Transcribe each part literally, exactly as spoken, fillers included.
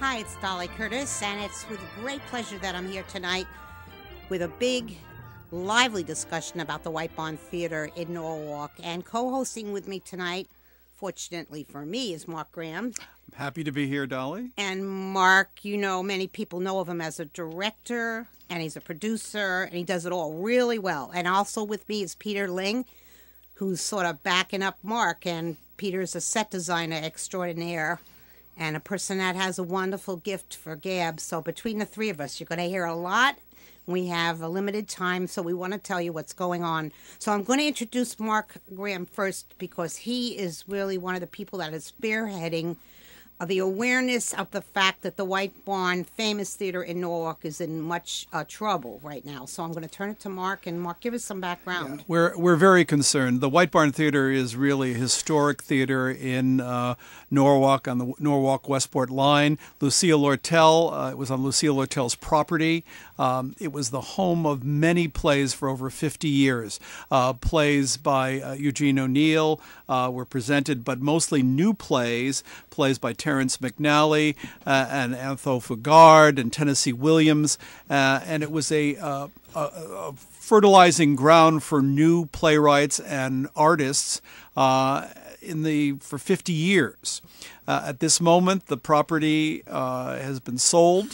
Hi, it's Dolly Curtis, and it's with great pleasure that I'm here tonight with a big, lively discussion about the White Barn Theater in Norwalk. And co-hosting with me tonight, fortunately for me, is Mark Graham. I'm happy to be here, Dolly. And Mark, you know, many people know of him as a director, and he's a producer, and he does it all really well. And also with me is Peter Ling, who's sort of backing up Mark. And Peter is a set designer extraordinaire, and a person that has a wonderful gift for gab. So between the three of us, you're going to hear a lot. We have a limited time, so we want to tell you what's going on. So I'm going to introduce Mark Graham first, because he is really one of the people that is spearheading the awareness of the fact that the White Barn famous theater in Norwalk is in much uh, trouble right now. So I'm going to turn it to Mark, and Mark, give us some background. Yeah, we're we're very concerned. The White Barn Theater is really a historic theater in uh, Norwalk on the Norwalk Westport line. Lucille Lortel, uh, it was on Lucille Lortel's property. Um, it was the home of many plays for over fifty years. Uh, plays by uh, Eugene O'Neill uh, were presented, but mostly new plays, plays by Terrence Terrence McNally uh, and Athol Fugard and Tennessee Williams, uh, and it was a, uh, a, a fertilizing ground for new playwrights and artists uh, in the for fifty years. Uh, at this moment, the property uh, has been sold,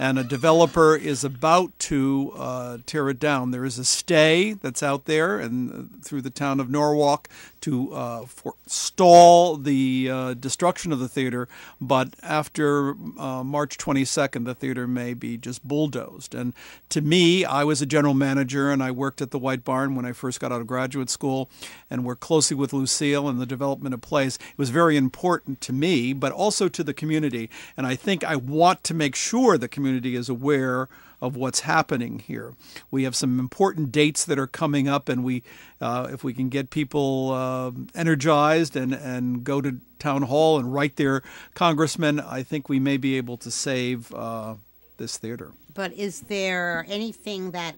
and a developer is about to uh, tear it down. There is a stay that's out there and through the town of Norwalk to uh, forestall the uh, destruction of the theater. But after uh, March twenty-second, the theater may be just bulldozed. And to me, I was a general manager, and I worked at the White Barn when I first got out of graduate school and worked closely with Lucille in the development of plays. It was very important to me, but also to the community. And I think I want to make sure the community community is aware of what's happening here. We have some important dates that are coming up, and we, uh, if we can get people uh, energized and, and go to town hall and write their congressmen, I think we may be able to save uh, this theater. But is there anything that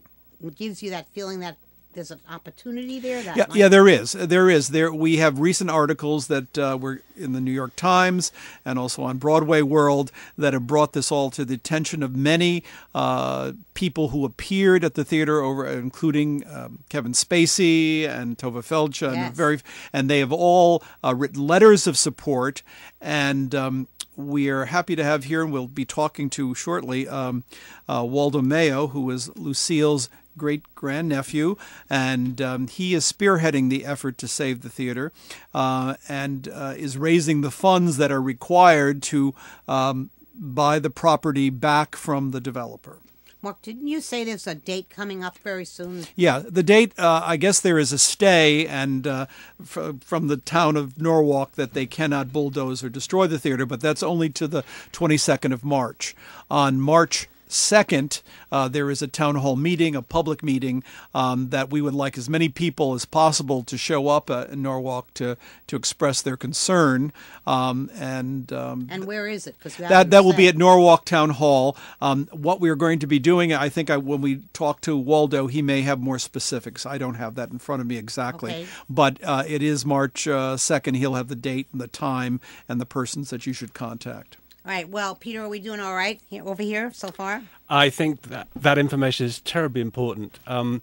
gives you that feeling that there's an opportunity there? That yeah, yeah, there is. There is. There we have recent articles that uh, were in the New York Times and also on Broadway World that have brought this all to the attention of many uh, people who appeared at the theater, over, including um, Kevin Spacey and Tova Feldscher, yes. and very, and they have all uh, written letters of support. And um, we are happy to have here, and we'll be talking to shortly, um, uh, Waldo Mayo, who is Lucille's great-grandnephew, and um, he is spearheading the effort to save the theater uh, and uh, is raising the funds that are required to um, buy the property back from the developer. Mark, didn't you say there's a date coming up very soon? Yeah, the date, uh, I guess there is a stay and uh, f from the town of Norwalk that they cannot bulldoze or destroy the theater, but that's only to the twenty-second of March. On March second, uh, there is a town hall meeting, a public meeting, um, that we would like as many people as possible to show up uh, in Norwalk to to express their concern. Um, and um, and where is it? Because that that will be at Norwalk Town Hall. Um, what we are going to be doing, I think, I, when we talk to Waldo, he may have more specifics. I don't have that in front of me exactly, okay. but uh, it is March second. He'll have the date and the time and the persons that you should contact. All right. Well, Peter, are we doing all right here, over here so far? I think that that information is terribly important. Um,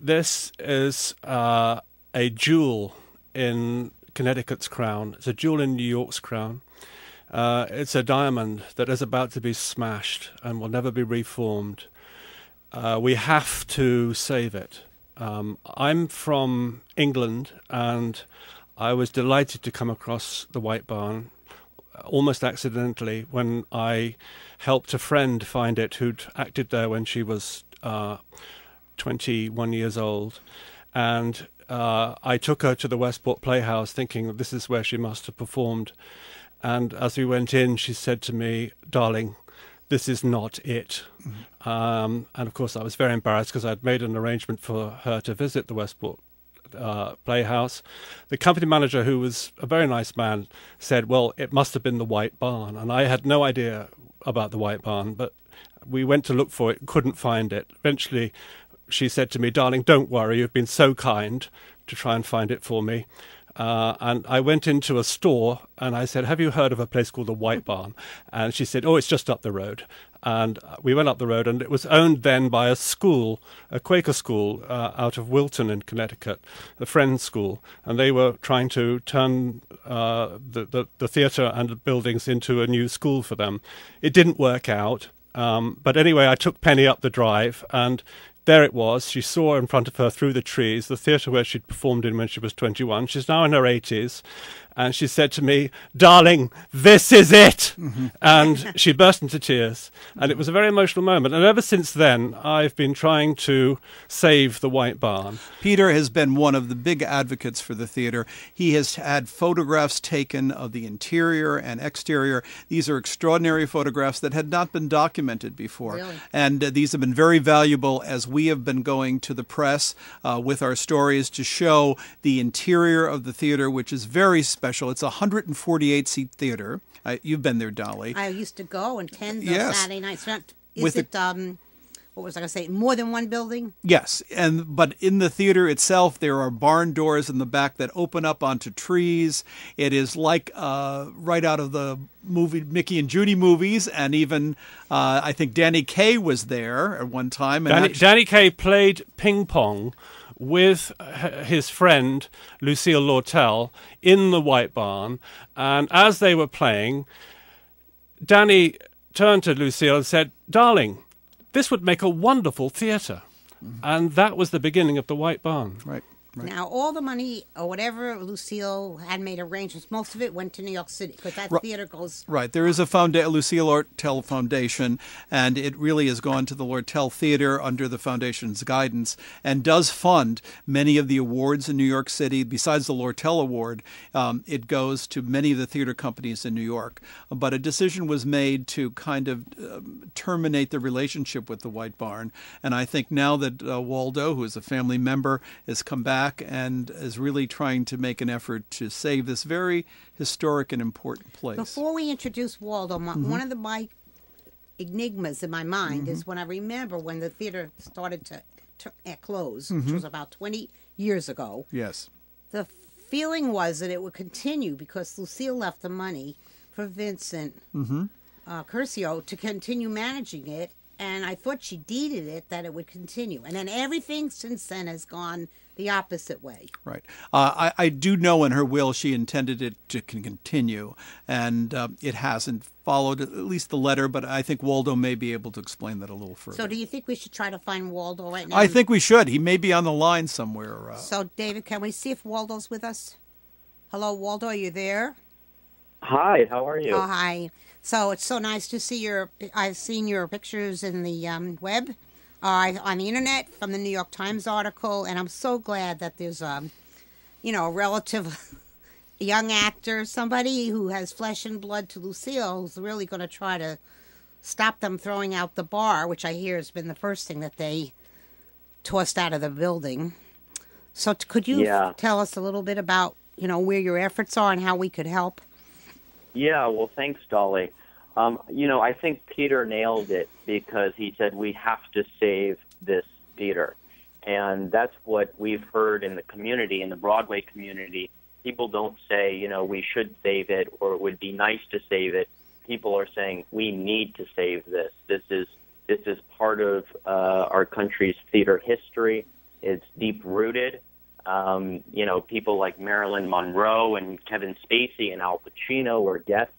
this is uh, a jewel in Connecticut's crown. It's a jewel in New York's crown. Uh, it's a diamond that is about to be smashed and will never be reformed. Uh, we have to save it. Um, I'm from England, and I was delighted to come across the White Barn almost accidentally when I helped a friend find it who'd acted there when she was uh, twenty-one years old. And uh, I took her to the Westport Playhouse thinking this is where she must have performed. And as we went in, she said to me, "Darling, this is not it." Mm-hmm. um, and of course I was very embarrassed because I'd made an arrangement for her to visit the Westport Uh, Playhouse. The company manager, who was a very nice man, said, "Well, it must have been the White Barn," and I had no idea about the White Barn, but we went to look for it, couldn't find it. Eventually she said to me, "Darling, don't worry, you've been so kind to try and find it for me." Uh, and I went into a store and I said, "Have you heard of a place called the White Barn?" And she said, "Oh, it's just up the road." And we went up the road, and it was owned then by a school, a Quaker school uh, out of Wilton in Connecticut, the Friends School. And they were trying to turn uh, the, the, the theatre and the buildings into a new school for them. It didn't work out. Um, but anyway, I took Penny up the drive, and there it was. She saw in front of her through the trees the theatre where she'd performed in when she was twenty-one. She's now in her eighties. And she said to me, "Darling, this is it." Mm-hmm. And she burst into tears. And it was a very emotional moment. And ever since then, I've been trying to save the White Barn. Peter has been one of the big advocates for the theatre. He has had photographs taken of the interior and exterior. These are extraordinary photographs that had not been documented before. Really? And uh, these have been very valuable as we have been going to the press uh, with our stories to show the interior of the theater, which is very special. It's a one hundred forty-eight seat theater. Uh, you've been there, Dolly. I used to go and attend those yes. Saturday nights. Is with it... The... Um... What was I going to say? More than one building? Yes, and but in the theater itself, there are barn doors in the back that open up onto trees. It is like uh, right out of the movie Mickey and Judy movies, and even uh, I think Danny Kaye was there at one time. And Danny, actually, Danny Kaye played ping pong with his friend Lucille Lortel in the White Barn, and as they were playing, Danny turned to Lucille and said, "Darling, this would make a wonderful theatre." Mm-hmm. And that was the beginning of the White Barn. Right, right. Now, all the money or whatever Lucille had made arrangements, most of it went to New York City, because that right. theatre goes... Right. There is a founda- Lucille Lortel Foundation, and it really has gone to the Lortel Theatre under the foundation's guidance and does fund many of the awards in New York City. Besides the Lortel Award, um, it goes to many of the theatre companies in New York. But a decision was made to kind of... Uh, terminate the relationship with the White Barn. And I think now that uh, Waldo, who is a family member, has come back and is really trying to make an effort to save this very historic and important place. Before we introduce Waldo, my, mm-hmm. one of the my enigmas in my mind mm-hmm. is when I remember when the theater started to, to uh, close, mm-hmm. which was about twenty years ago. Yes. The feeling was that it would continue because Lucille left the money for Vincent. Mm-hmm. Uh, Curcio to continue managing it, and I thought she deeded it that it would continue, and then everything since then has gone the opposite way. Right. Uh, I, I do know in her will she intended it to can continue, and uh, it hasn't followed at least the letter, but I think Waldo may be able to explain that a little further. So do you think we should try to find Waldo right now? I think we should. He may be on the line somewhere. Uh... So, David, can we see if Waldo's with us? Hello, Waldo, are you there? Hi, how are you? Oh, hi. So it's so nice to see your, I've seen your pictures in the um, web, uh, on the internet, from the New York Times article, and I'm so glad that there's, um, you know, a relative young actor, somebody who has flesh and blood to Lucille, who's really going to try to stop them throwing out the bar, which I hear has been the first thing that they tossed out of the building. So t could you yeah. tell us a little bit about, you know, where your efforts are and how we could help? Yeah, well, thanks, Dolly. Um, you know, I think Peter nailed it because he said we have to save this theater. And that's what we've heard in the community, in the Broadway community. People don't say, you know, we should save it or it would be nice to save it. People are saying we need to save this. This is, this is part of uh, our country's theater history. It's deep-rooted. Um, you know, people like Marilyn Monroe and Kevin Spacey and Al Pacino were guests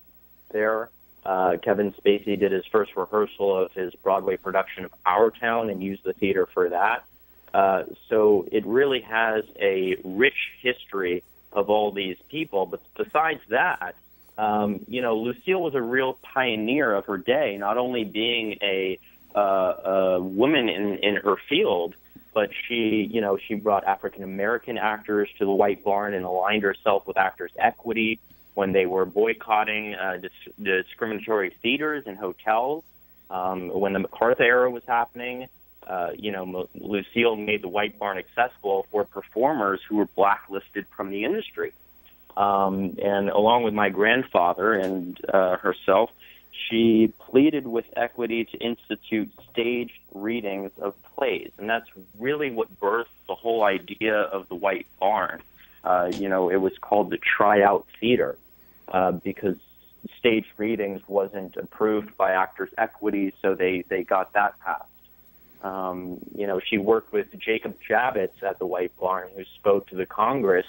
there. Uh, Kevin Spacey did his first rehearsal of his Broadway production of Our Town and used the theater for that. Uh, so it really has a rich history of all these people. But besides that, um, you know, Lucille was a real pioneer of her day, not only being a, uh, a woman in, in her field, but she, you know, she brought African-American actors to the White Barn and aligned herself with Actors' Equity when they were boycotting uh, dis discriminatory theaters and hotels. Um, when the MacArthur era was happening, uh, you know, Mo Lucille made the White Barn accessible for performers who were blacklisted from the industry. Um, and along with my grandfather and uh, herself, she pleaded with equity to institute staged readings of plays, and that's really what birthed the whole idea of the White Barn. Uh, you know, it was called the tryout theater uh, because staged readings wasn't approved by Actors' Equity, so they, they got that passed. Um, you know, she worked with Jacob Javits at the White Barn, who spoke to the Congress,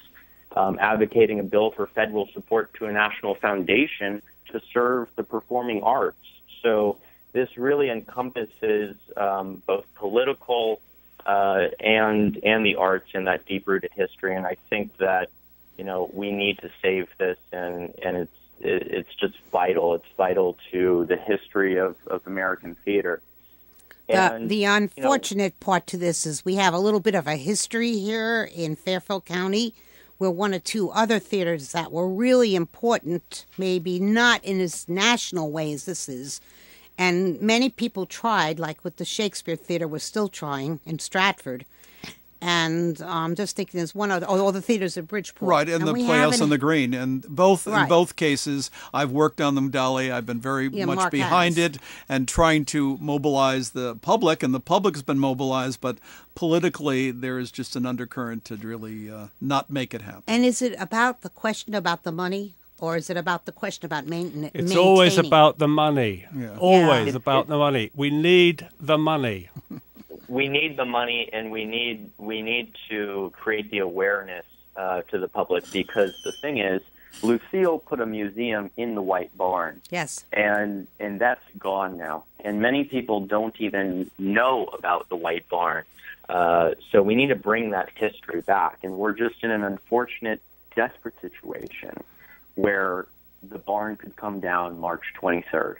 um, advocating a bill for federal support to a national foundation to serve the performing arts. So this really encompasses um, both political uh, and and the arts and that deep-rooted history. And I think that, you know, we need to save this, and and it's it's just vital. It's vital to the history of, of American theater. And, uh, the unfortunate you know, part to this is we have a little bit of a history here in Fairfield County where one or two other theaters that were really important, maybe not in as national way as this is, and many people tried, like with the Shakespeare Theater, was still trying in Stratford. And I'm um, just thinking there's one other, oh, all the theaters at Bridgeport. Right, and, and the Playhouse on the Green. And both right. in both cases, I've worked on them, Dolly. I've been very yeah, much Mark behind has. it and trying to mobilize the public. And the public's been mobilized, but politically there is just an undercurrent to really uh, not make it happen. And is it about the question about the money? Or is it about the question about maintenance? It's always about the money. Yeah. Always yeah. about it, the money. We need the money. We need the money, and we need we need to create the awareness uh, to the public, because the thing is, Lucille put a museum in the White Barn. Yes, and and that's gone now, and many people don't even know about the White Barn. Uh, so we need to bring that history back, and we're just in an unfortunate, desperate situation where the barn could come down March twenty-third.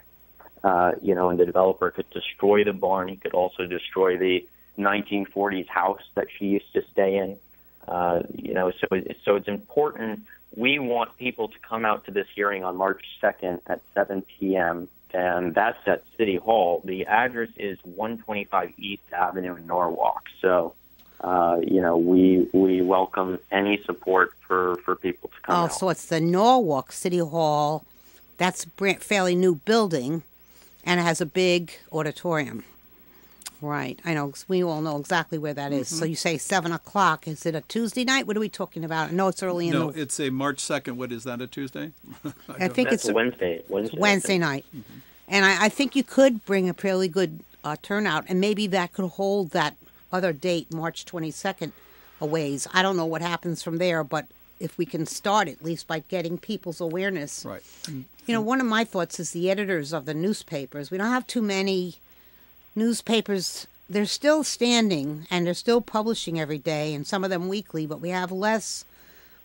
Uh, you know, and the developer could destroy the barn. He could also destroy the nineteen forties house that she used to stay in. Uh, you know, so it, so it's important. We want people to come out to this hearing on March second at seven p m, and that's at City Hall. The address is one twenty-five East Avenue in Norwalk. So, uh, you know, we we welcome any support for, for people to come oh, out. Oh, so it's the Norwalk City Hall. That's a fairly new building. And it has a big auditorium. Right. I know, because we all know exactly where that is. Mm-hmm. So you say seven o'clock. Is it a Tuesday night? What are we talking about? No, it's early in no, the... No, it's a March second. What, is that a Tuesday? I, I think That's it's... Wednesday. Wednesday, Wednesday night. Mm-hmm. And I, I think you could bring a fairly good uh, turnout, and maybe that could hold that other date, March twenty-second, a ways. I don't know what happens from there, but if we can start at least by getting people's awareness. Right. You know, one of my thoughts is the editors of the newspapers. We don't have too many newspapers. They're still standing and they're still publishing every day, and some of them weekly, but we have less,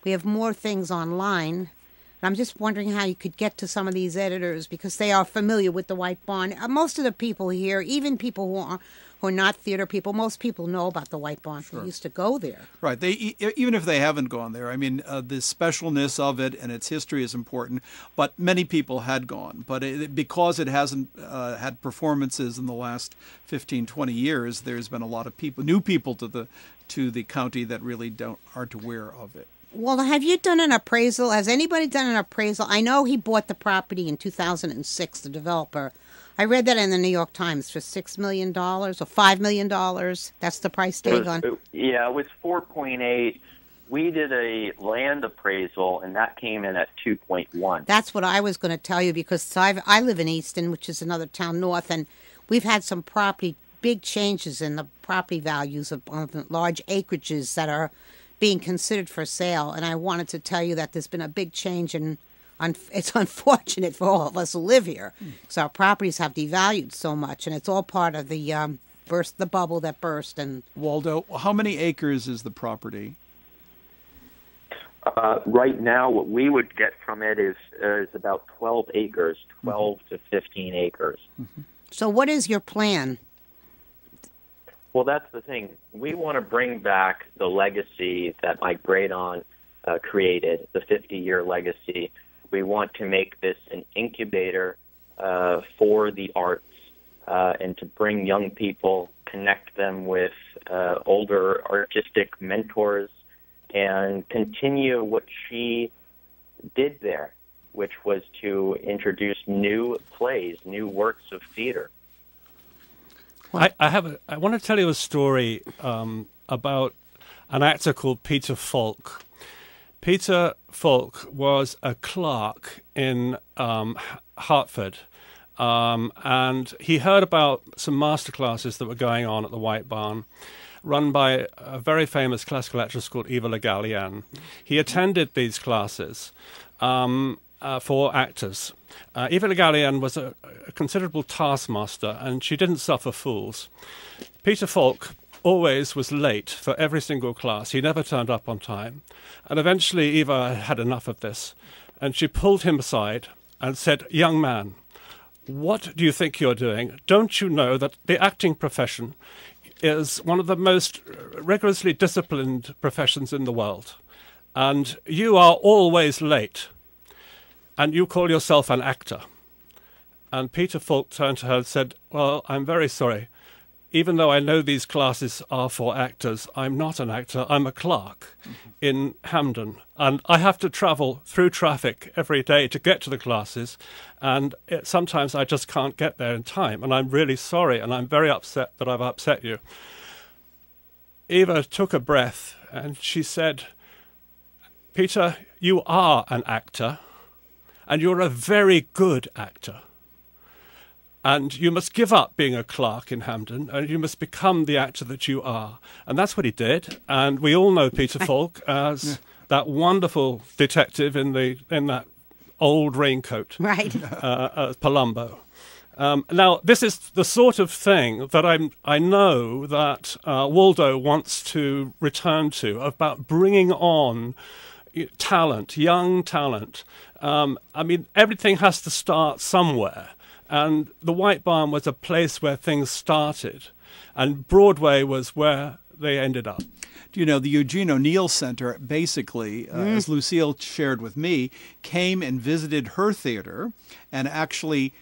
we have more things online. And I'm just wondering how you could get to some of these editors, because they are familiar with the White Barn. Most of the people here, even people who are Or not theater people. Most people know about the White Barn. Sure. They used to go there. Right. They even if they haven't gone there. I mean, uh, the specialness of it and its history is important. But many people had gone. But it, because it hasn't uh, had performances in the last fifteen, twenty years, there's been a lot of people, new people to the to the county that really don't aren't aware of it. Well, have you done an appraisal? Has anybody done an appraisal? I know he bought the property in two thousand six. The developer. I read that in the New York Times for six million dollars or five million dollars. That's the price tag on. Yeah, it was four point eight. We did a land appraisal, and that came in at two point one. That's what I was going to tell you, because I've, I live in Easton, which is another town north, and we've had some property, big changes in the property values of, of large acreages that are being considered for sale. And I wanted to tell you that there's been a big change in It's unfortunate for all of us who live here, because our properties have devalued so much, and it's all part of the um, burst, the bubble that burst. And Waldo, how many acres is the property? Uh, right now, what we would get from it is uh, is about twelve acres, twelve mm-hmm. to fifteen acres. Mm-hmm. So, what is your plan? Well, that's the thing. We want to bring back the legacy that my great aunt uh, created, the fifty-year legacy. We want to make this an incubator uh, for the arts uh, and to bring young people, connect them with uh, older artistic mentors, and continue what she did there. which was to introduce new plays, new works of theater. I, I have a, I want to tell you a story um, about an actor called Peter Falk. Peter Falk was a clerk in um, Hartford, um, and he heard about some master classes that were going on at the White Barn, run by a very famous classical actress called Eva Le Gallienne. He attended these classes um, uh, for actors. Uh, Eva Le Gallienne was a, a considerable taskmaster, and she didn't suffer fools. Peter Falk always was late for every single class. He never turned up on time. And eventually Eva had enough of this, and she pulled him aside and said, "Young man, what do you think you're doing? Don't you know that the acting profession is one of the most rigorously disciplined professions in the world, and you are always late, and you call yourself an actor?" And Peter Falk turned to her and said, "Well, I'm very sorry. Even though I know these classes are for actors, I'm not an actor. I'm a clerk in Hamden, and I have to travel through traffic every day to get to the classes, and it, sometimes I just can't get there in time, and I'm really sorry, and I'm very upset that I've upset you." Eva took a breath, and she said, "Peter, you are an actor, and you're a very good actor. And you must give up being a clerk in Hamden, and you must become the actor that you are." And that's what he did. And we all know Peter Falk as yeah. that wonderful detective in the in that old raincoat, right? Uh, as Columbo. Um, now, this is the sort of thing that I'm, I know that uh, Waldo wants to return to, about bringing on talent, young talent. Um, I mean, everything has to start somewhere. And the White Barn was a place where things started, and Broadway was where they ended up. Do you know, the Eugene O'Neill Center, basically, uh, mm. as Lucille shared with me, came and visited her theater, and actually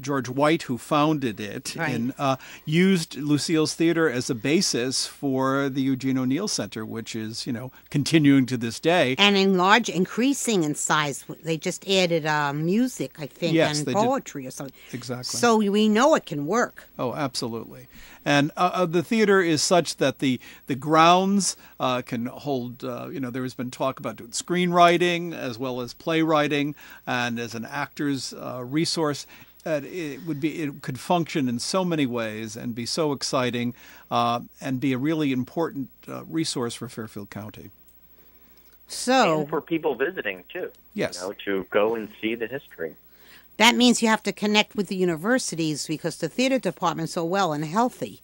George White, who founded it, right. and, uh, used Lucille's theater as a basis for the Eugene O'Neill Center, which is, you know, continuing to this day. And in large, increasing in size. They just added uh, music, I think, yes, and poetry did. Or something. Exactly. So we know it can work. Oh, absolutely. And uh, the theater is such that the, the grounds uh, can hold, uh, you know, there has been talk about screenwriting as well as playwriting, and as an actor's uh, resource. Uh, it would be, it could function in so many ways and be so exciting, uh, and be a really important uh, resource for Fairfield County. So and for people visiting too, yes, you know, to go and see the history. That means you have to connect with the universities, because the theater department's so well and healthy.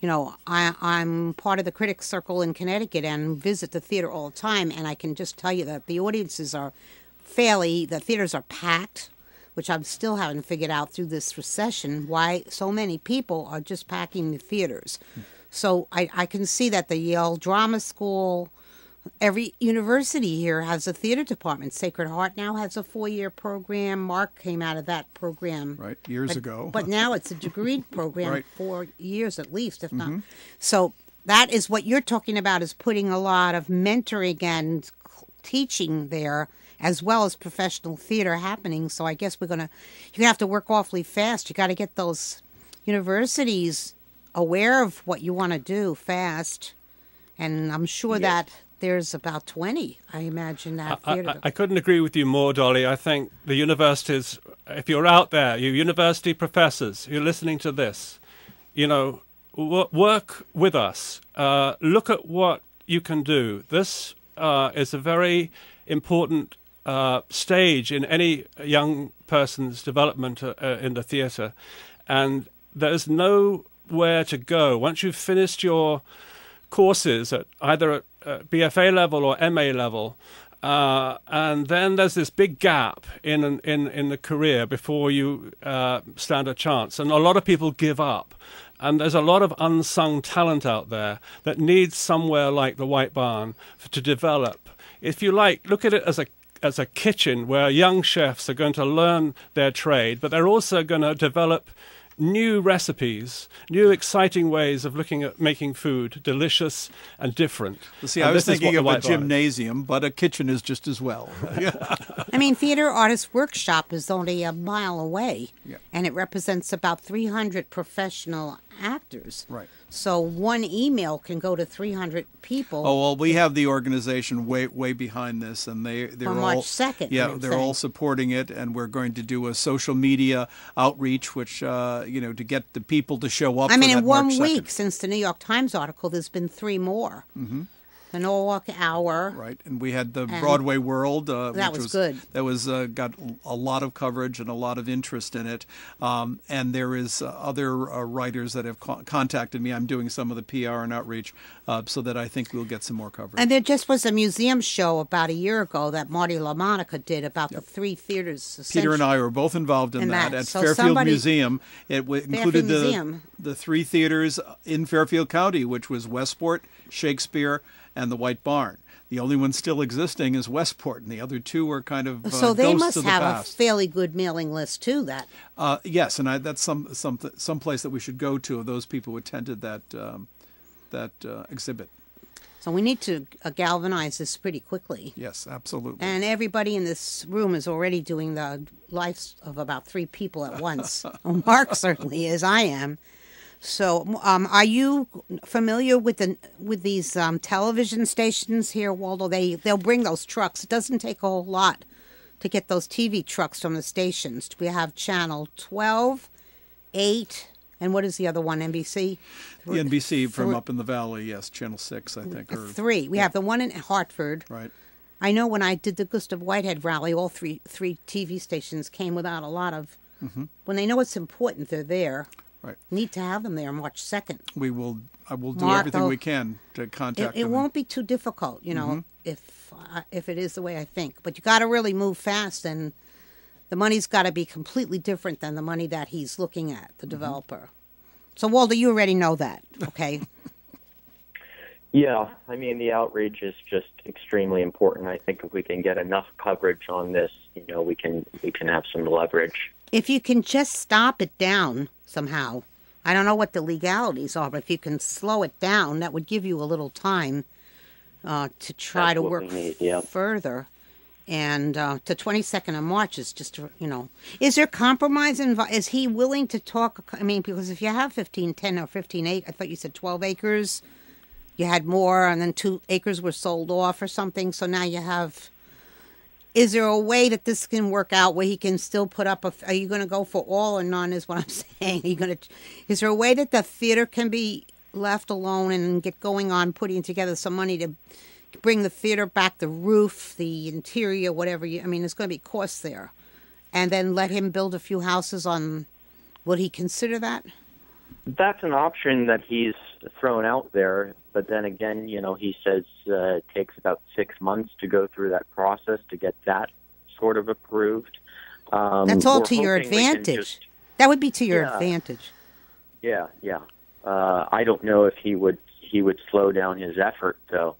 You know, I, I'm part of the Critics Circle in Connecticut and visit the theater all the time, and I can just tell you that the audiences are fairly, the theaters are packed, which I'm still haven't figured out through this recession, why so many people are just packing the theaters. So I, I can see that the Yale Drama School, every university here has a theater department. Sacred Heart now has a four-year program. Mark came out of that program. Right, years but, ago. But now it's a degree program, right. four years at least, if mm-hmm. not. So that is what you're talking about, is putting a lot of mentoring and teaching there, as well as professional theater happening. So I guess we're going to, you're going to have to work awfully fast. You got to get those universities aware of what you want to do fast. And I'm sure yes. that there's about twenty, I imagine, that I, theater. I, I couldn't agree with you more, Dolly. I think the universities, if you're out there, you university professors, you're listening to this, you know, work with us. Uh, look at what you can do. This uh, is a very important Uh, stage in any young person's development uh, uh, in the theatre, and there's nowhere to go. Once you've finished your courses at either at uh, B F A level or M A level, uh, and then there's this big gap in an, in in the career before you uh, stand a chance, and a lot of people give up. And there's a lot of unsung talent out there that needs somewhere like the White Barn to develop. If you like, look at it as a as a kitchen where young chefs are going to learn their trade, but they're also going to develop new recipes, new exciting ways of looking at making food delicious and different. Well, see, and I was thinking of a gymnasium, but a kitchen is just as well. I mean, Theater Artists Workshop is only a mile away, yeah. and it represents about three hundred professional actors. Right. So one email can go to three hundred people. Oh, well, we have the organization way way behind this, and they they're all March second. Yeah, they're all supporting it, and we're going to do a social media outreach, which uh, you know, to get the people to show up. I mean, in one week since the New York Times article, there's been three more. Mm-hmm. The Norwalk Hour. Right, and we had the Broadway World. Uh, that which was, was good. That was uh, got a lot of coverage and a lot of interest in it. Um, and there is uh, other uh, writers that have co contacted me. I'm doing some of the P R and outreach, uh, so that I think we'll get some more coverage. And there just was a museum show about a year ago that Marty LaMonica did about yep. the three theaters. Peter and I were both involved in, in that. that at so Fairfield somebody, Museum. It w included the Museum. the three theaters in Fairfield County, which was Westport, Shakespeare, and the White Barn. The only one still existing is Westport, and the other two are kind of uh, so they ghosts must of the have past. a fairly good mailing list too. That uh, yes, and I, that's some some some place that we should go to of those people who attended that um, that uh, exhibit. So we need to uh, galvanize this pretty quickly. Yes, absolutely. And everybody in this room is already doing the lives of about three people at once. Well, Mark certainly is. I am. So, um, are you familiar with the with these um, television stations here, Waldo? They they'll bring those trucks. It doesn't take a whole lot to get those T V trucks from the stations. We have channel twelve, eight, and what is the other one? N B C. The N B C from Th up in the valley. Yes, channel six, I think. Or, three. We yeah. have the one in Hartford. Right. I know when I did the Gustav Whitehead rally, all three three T V stations came without a lot of. Mm-hmm. When they know it's important, they're there. Right. Need to have them there March second. We will. I will do Mark, everything we can to contact. It, it them. It won't be too difficult, you know, mm-hmm. if uh, if it is the way I think. But you got to really move fast, and the money's got to be completely different than the money that he's looking at, the mm-hmm. developer. So, Waldo, you already know that, okay? Yeah, I mean, the outreach is just extremely important. I think if we can get enough coverage on this, you know, we can we can have some leverage. If you can just stop it down somehow. I don't know what the legalities are, but if you can slow it down, that would give you a little time uh, to try That's to work need, yeah. further. And uh, the twenty-second of March is just, you know, is there compromise? Is he willing to talk? I mean, because if you have fifteen, ten, or fifteen, eight, I thought you said twelve acres, you had more, and then two acres were sold off or something, so now you have... Is there a way that this can work out where he can still put up a... Are you going to go for all or none is what I'm saying? Are you going to, is there a way that the theater can be left alone and get going on putting together some money to bring the theater back, the roof, the interior, whatever? You, I mean, there's going to be costs there. And then let him build a few houses on... Would he consider that? That's an option that he's thrown out there. But then again, you know, he says uh, it takes about six months to go through that process to get that sort of approved. Um, That's all to your advantage. Just, that would be to your yeah, advantage. Yeah, yeah. Uh, I don't know if he would he would slow down his effort though,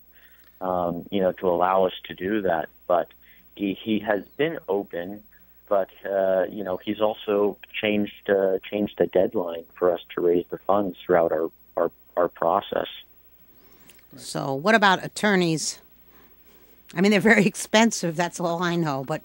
um, you know, to allow us to do that. But he he has been open. But, uh, you know, he's also changed uh, changed the deadline for us to raise the funds throughout our, our, our process. So what about attorneys? I mean, they're very expensive. That's all I know. But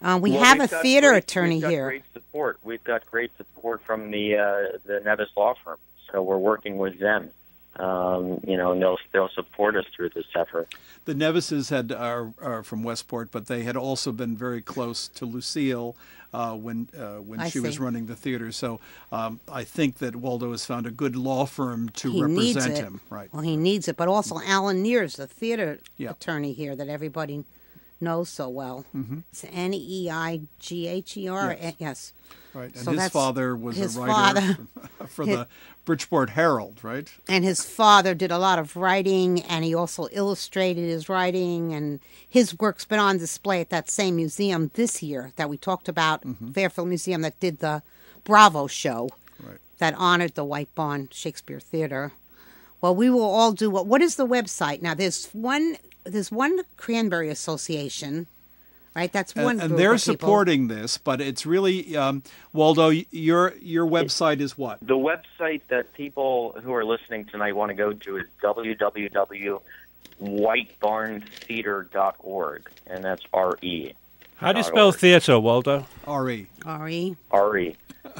uh, we well, have a theater great, attorney we've got here. Great support. We've got great support from the, uh, the Nevis Law Firm. So we're working with them. Um, you know, and they'll, they'll support us through this effort. The Nevises had, are, are from Westport, but they had also been very close to Lucille uh, when, uh, when I she see. was running the theater. So um, I think that Waldo has found a good law firm to he represent him. Right. Well, he needs it, but also Alan Nears, the theater yeah. attorney here that everybody knows so well. Mm-hmm. It's N E I G H E R. Yes. yes. Right, and so his father was his a writer father, for the his, Bridgeport Herald, right? And his father did a lot of writing, and he also illustrated his writing, and his work's been on display at that same museum this year that we talked about, mm-hmm. Fairfield Museum, that did the Bravo show right. that honored the White Barn Shakespeare Theater. Well, we will all do what? What is the website? Now, there's one, there's one Cranberry Association right? That's one. And, and group they're of supporting this, but it's really um, Waldo. Your your website is what? The website that people who are listening tonight want to go to is w w w dot white barn theater dot org, and that's R E. How do you spell theater, Waldo? R E. R E. R E.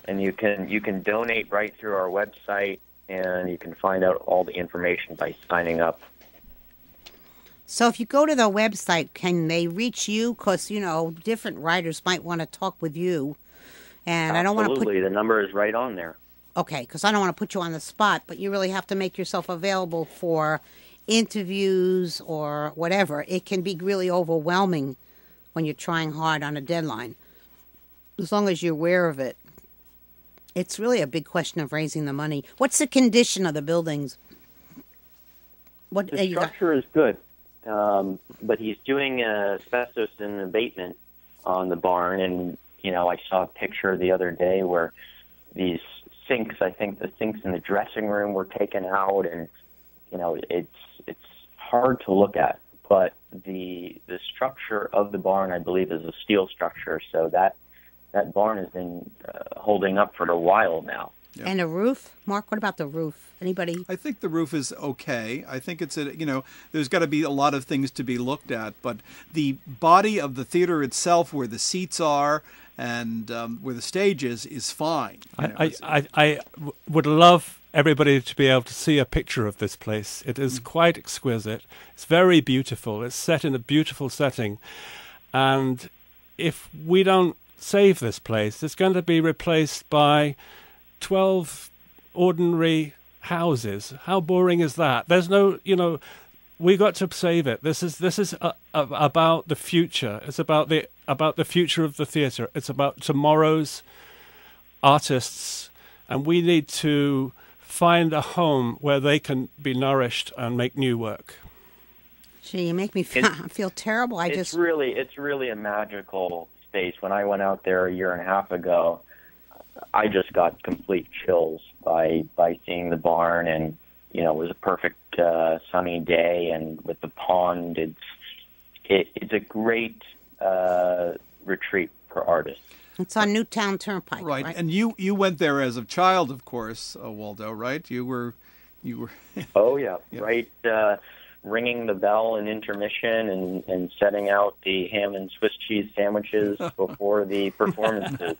And you can you can donate right through our website, and you can find out all the information by signing up. So if you go to the website, can they reach you? Because, you know, different writers might want to talk with you. And absolutely. I don't want to put... The number is right on there. Okay, because I don't want to put you on the spot, but you really have to make yourself available for interviews or whatever. It can be really overwhelming when you're trying hard on a deadline. As long as you're aware of it. It's really a big question of raising the money. What's the condition of the buildings? What, the structure is good. Um, but he's doing uh, asbestos and abatement on the barn, and you know, I saw a picture the other day where these sinks, I think the sinks in the dressing room were taken out, and you know, it's it's hard to look at. But the the structure of the barn, I believe, is a steel structure, so that that barn has been uh, holding up for a while now. Yeah. And a roof? Mark, what about the roof? Anybody? I think the roof is okay. I think it's, a, you know, there's got to be a lot of things to be looked at. But the body of the theater itself, where the seats are and um, where the stage is, is fine. I, know, I, I, I would love everybody to be able to see a picture of this place. It is mm-hmm. quite exquisite. It's very beautiful. It's set in a beautiful setting. And if we don't save this place, it's going to be replaced by twelve ordinary houses. How boring is that? There's no, you know, we got to save it. This is this is a, a, about the future. It's about the about the future of the theater. It's about tomorrow's artists, and we need to find a home where they can be nourished and make new work. Gee, you make me feel, feel terrible. I it's just really it's really a magical space. When I went out there a year and a half ago, I just got complete chills by by seeing the barn, and you know, it was a perfect uh, sunny day, and with the pond, it's it, it's a great uh, retreat for artists. It's on Newtown Turnpike, right? right? And you you went there as a child, of course, uh, Waldo, right? You were you were. oh yeah, yeah. right. Uh, ringing the bell in intermission and, and setting out the ham and Swiss cheese sandwiches before the performances.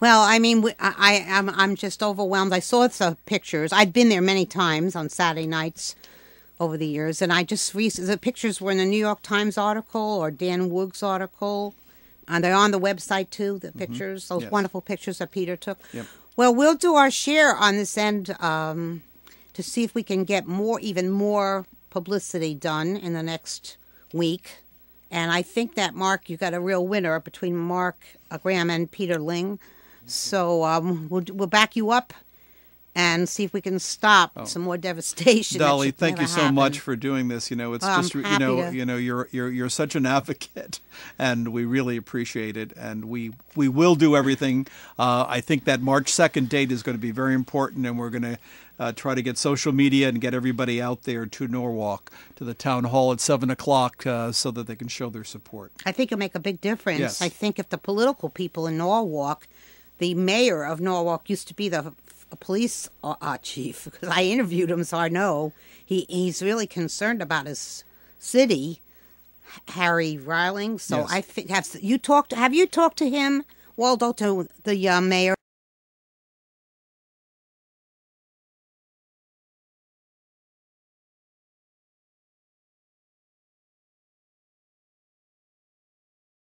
Well, I mean, I, I'm, I'm just overwhelmed. I saw the pictures. I've been there many times on Saturday nights over the years, and I just the pictures were in the New York Times article or Dan Woog's article, and they're on the website too. The pictures, mm-hmm. those yes. wonderful pictures that Peter took. Yep. Well, we'll do our share on this end um, to see if we can get more, even more publicity done in the next week. And I think that Mark, you got a real winner between Mark Graham and Peter Ling. So um, we'll, we'll back you up and see if we can stop oh. some more devastation. Dolly, thank you so happen. much for doing this. You know, it's well, just, you know, to... you know, you're, you're, you're such an advocate, and we really appreciate it. And we, we will do everything. Uh, I think that March second date is going to be very important, and we're going to uh, try to get social media and get everybody out there to Norwalk, to the town hall at seven o'clock, uh, so that they can show their support. I think it'll make a big difference. Yes. I think if the political people in Norwalk... The mayor of Norwalk used to be the police uh, chief, because I interviewed him, so I know he, he's really concerned about his city, Harry Ryling. So yes. I think have you talked? Have you talked to him, Waldo, to the uh, mayor?